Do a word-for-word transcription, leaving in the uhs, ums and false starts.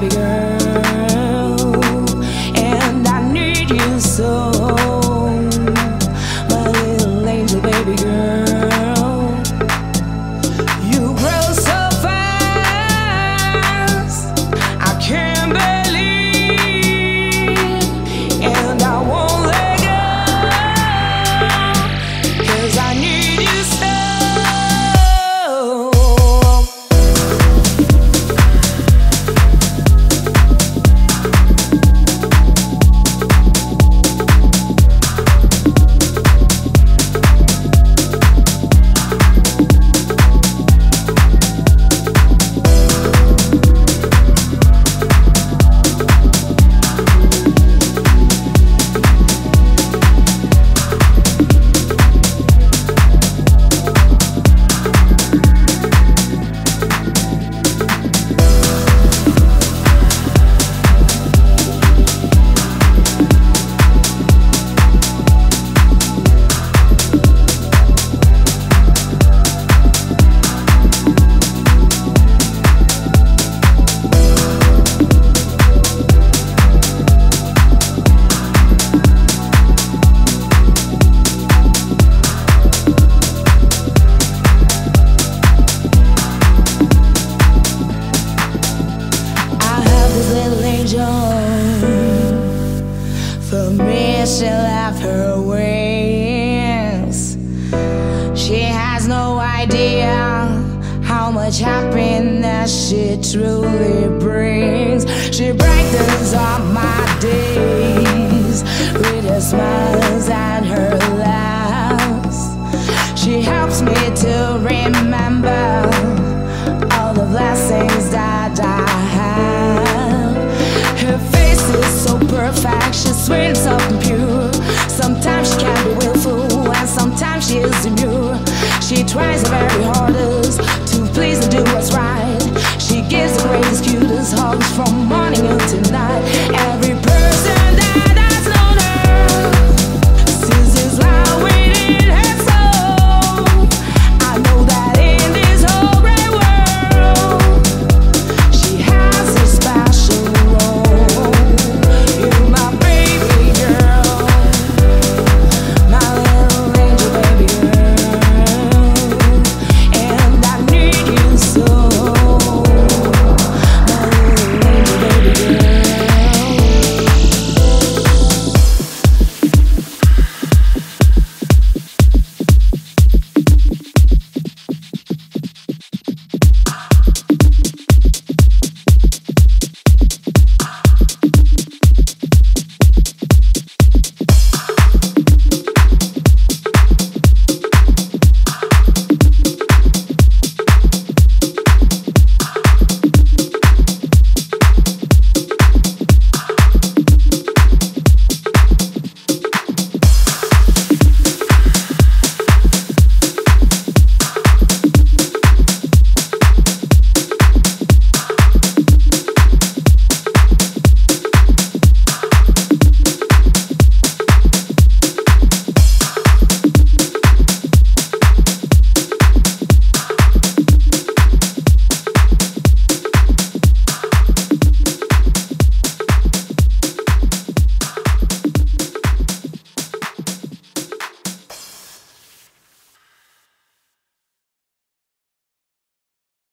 baby girl, and I need you so, my little angel baby girl. You grow so fast, I can't believe, and I won't let go, 'cause I need you so. For me, she left her wings. She has no idea how much happiness she truly brings. She brightens up my days with a smile.